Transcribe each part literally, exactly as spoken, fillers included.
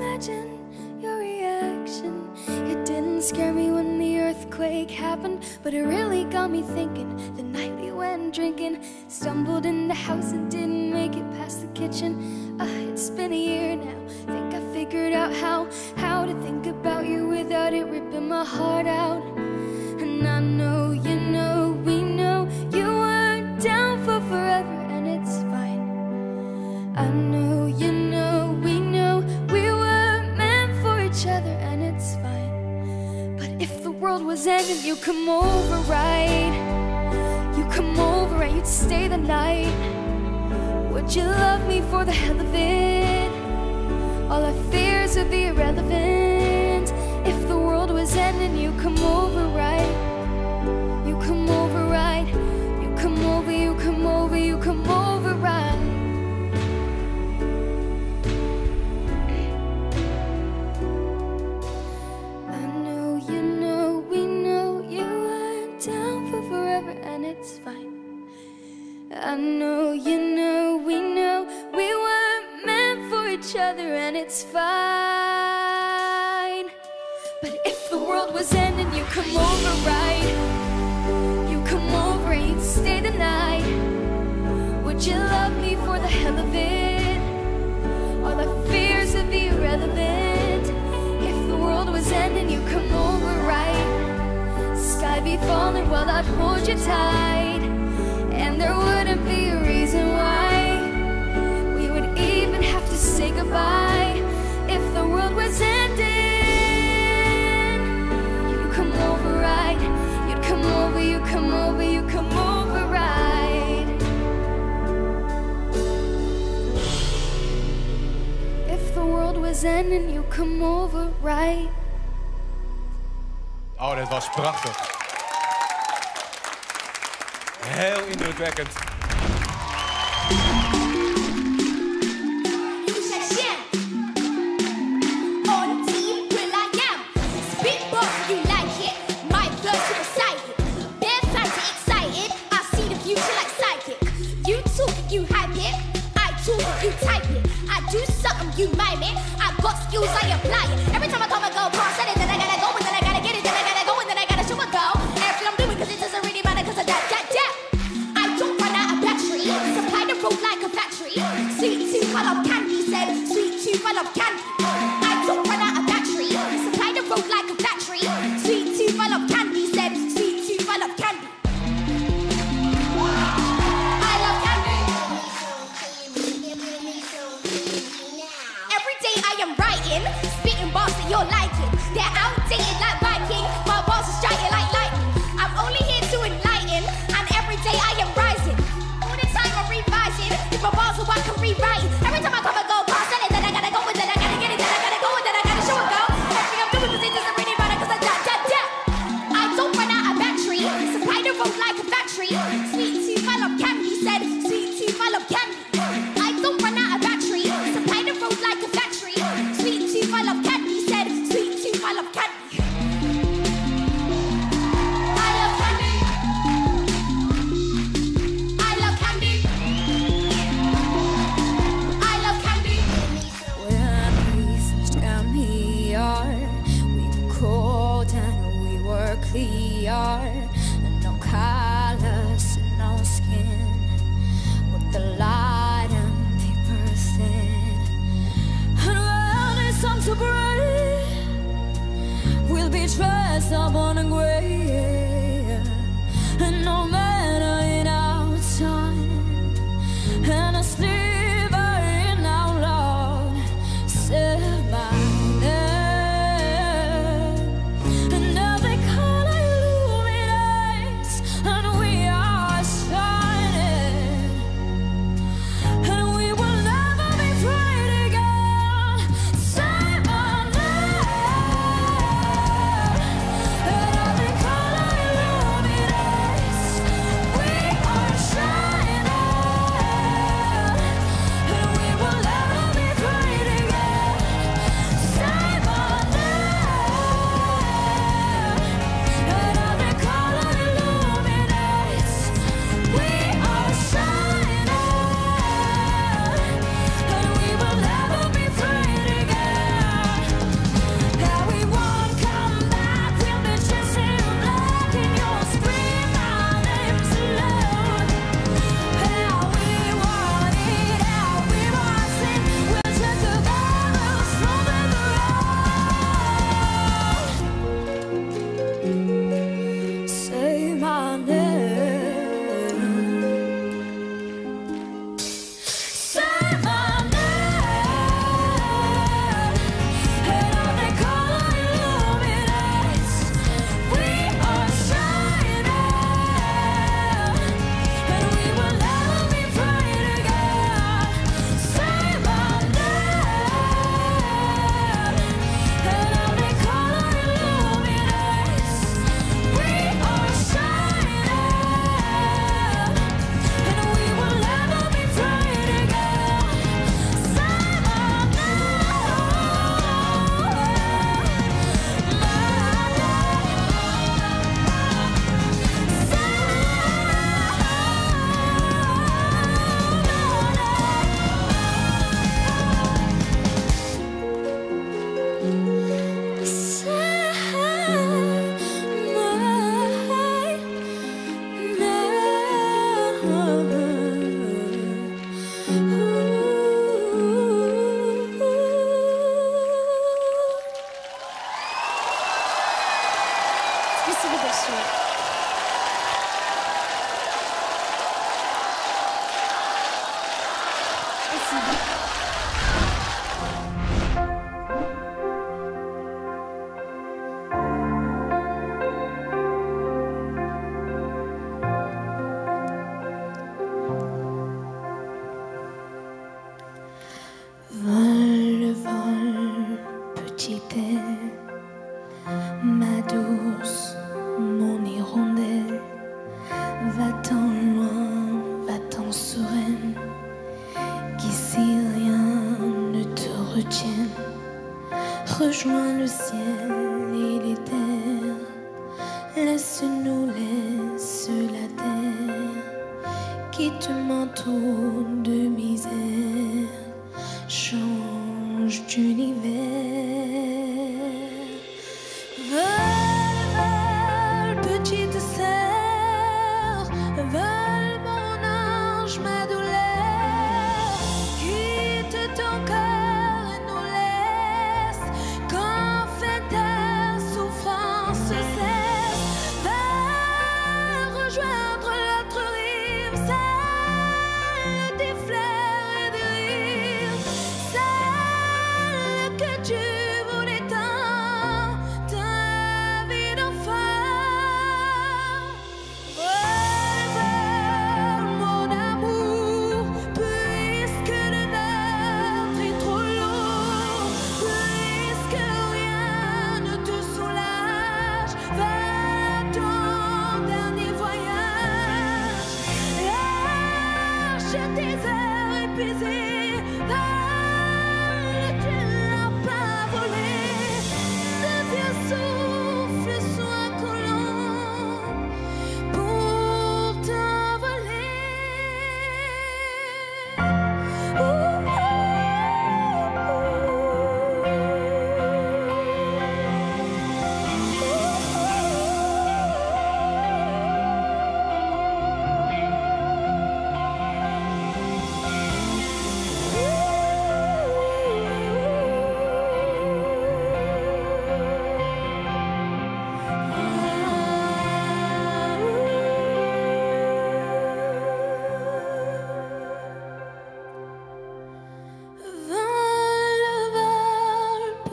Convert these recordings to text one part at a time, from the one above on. imagine your reaction. It didn't scare me when the earthquake happened, but it really got me thinking. The night we went drinking, stumbled in the house and didn't make it past the kitchen. Uh, it's been a year now, think I figured out how How to think about you without it ripping my heart out. And I know, you know, we know you weren't down for forever, and it's fine. I know, you know, we know we were meant for each other, and it's fine. But if the world was ending, you'd come over, right? You'd come over and you'd stay the night. Would you love me for the hell of it? All our fears would be irrelevant. If the world was ending, you come over, right? You come over, right? You come over, you come over, you come over, right? I know, you know, we know you weren't down for forever, and it's fine. I know, you know, we know we weren't meant for each other, and it's fine. But if the world was ending, you come over, right? You come over, you'd stay the night. Would you love me for the hell of it? All our fears would be irrelevant. If the world was ending, you come over, right? Sky be falling while I'd hold you tight, and there wouldn't be a reason why we would even have to say goodbye. If the world was ending, you'd come over, right? You'd come over, you come over, you come over, right? If the world was ending, you come over, right? Oh, dat was prachtig. Heel indrukwekkend. retienne, rejoins le ciel et les terres, laisse-nous, laisse la terre qui te m'entoure de misère, change d'univers. Vole, vole, petite sœur, vole mon ange, ma douleur, quitte ton cœur et nous laisse, qu'enfin ta souffrance cesse. Va rejoindre l'autre rive, celle des fleurs et des rires, celle que tu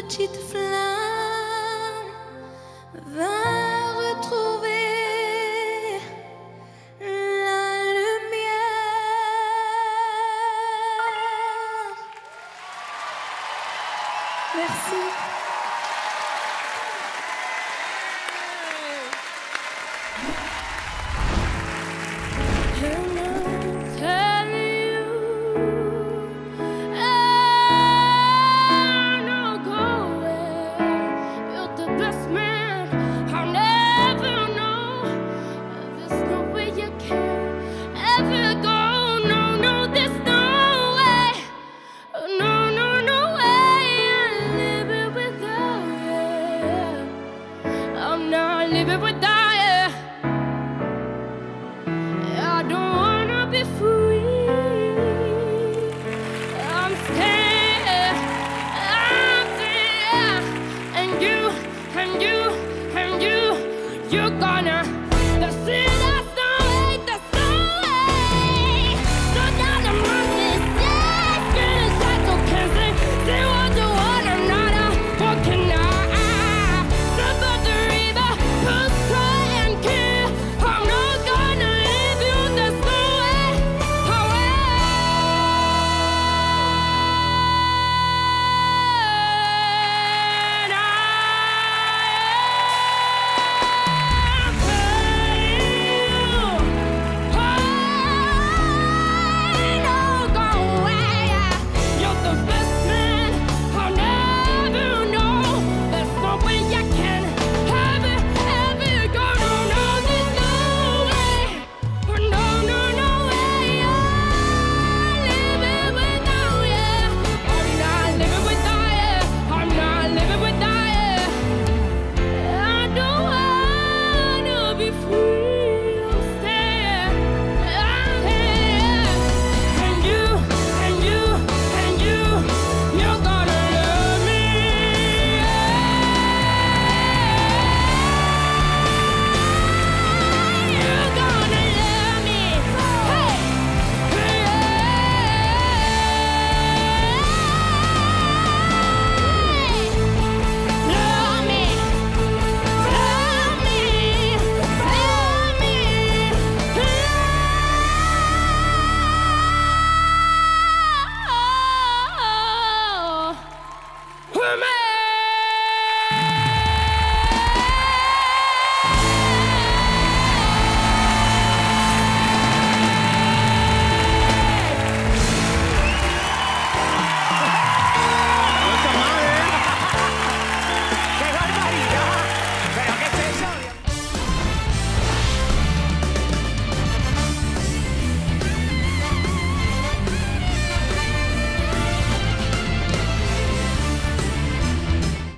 petite flamme, va retrouver la lumière. Merci.